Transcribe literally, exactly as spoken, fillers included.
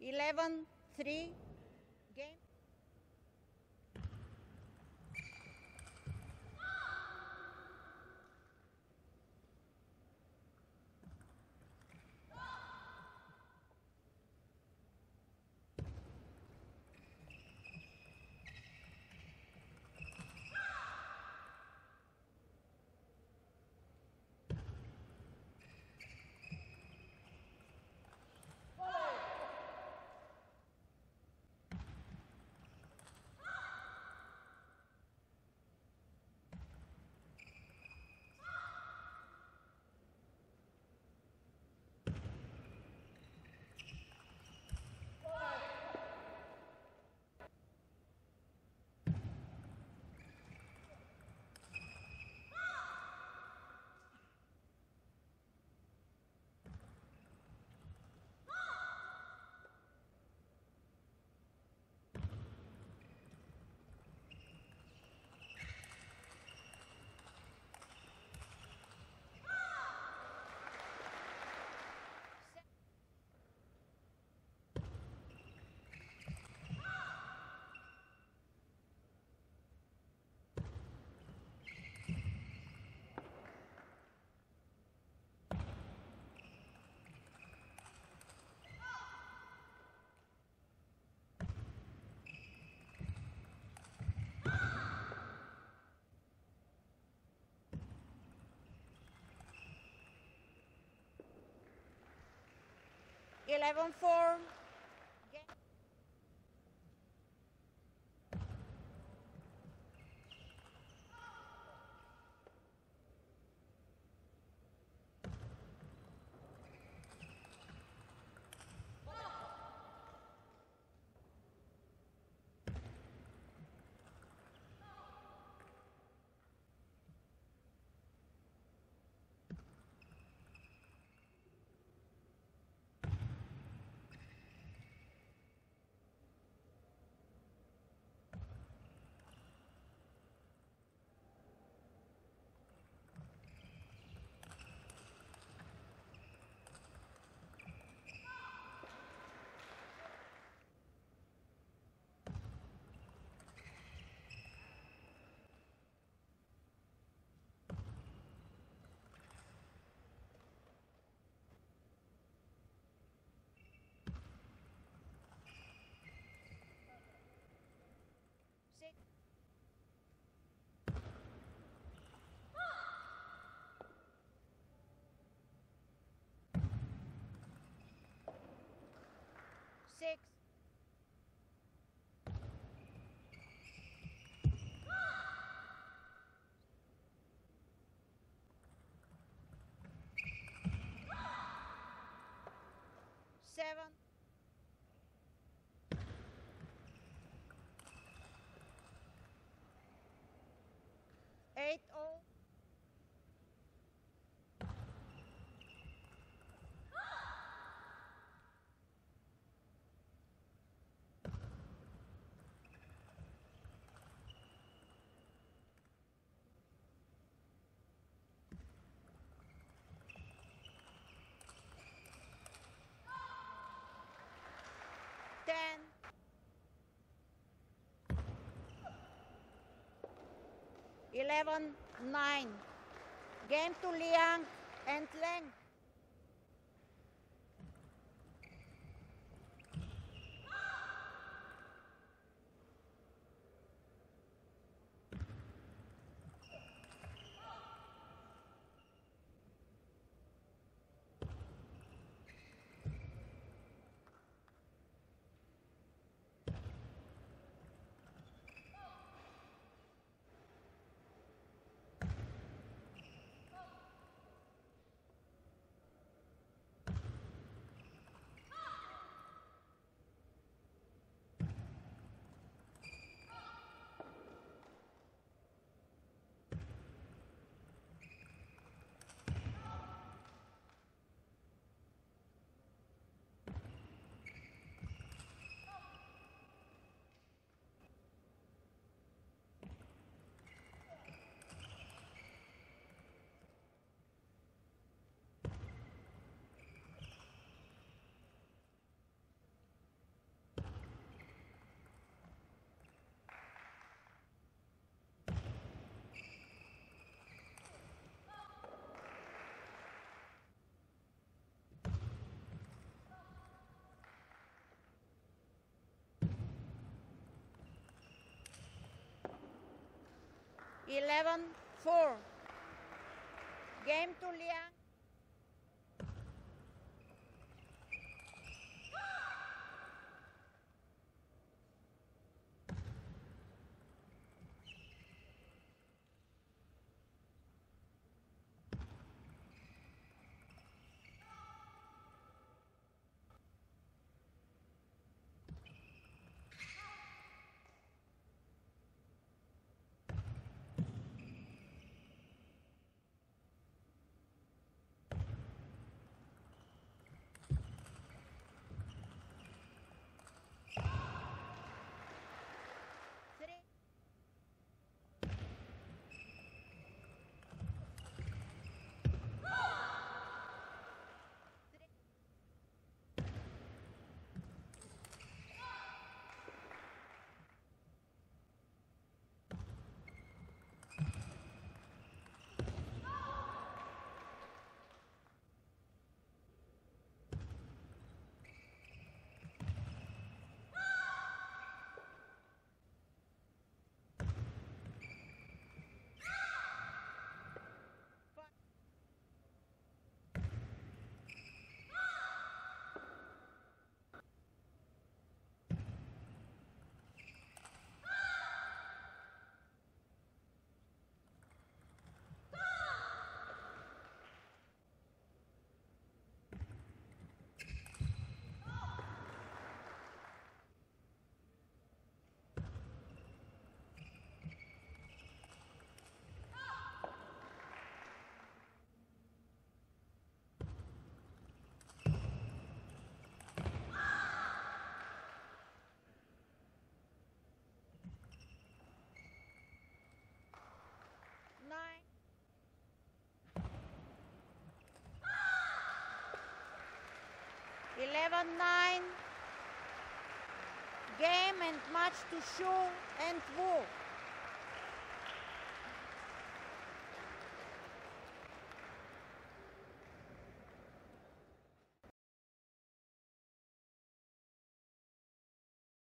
eleven three game. eleven four. Six. Seven. Eight oh. Ten. Eleven nine. Game to Liang and Leng. eleven four. Game to Liang. eleven nine, game and match to Shu and Wu.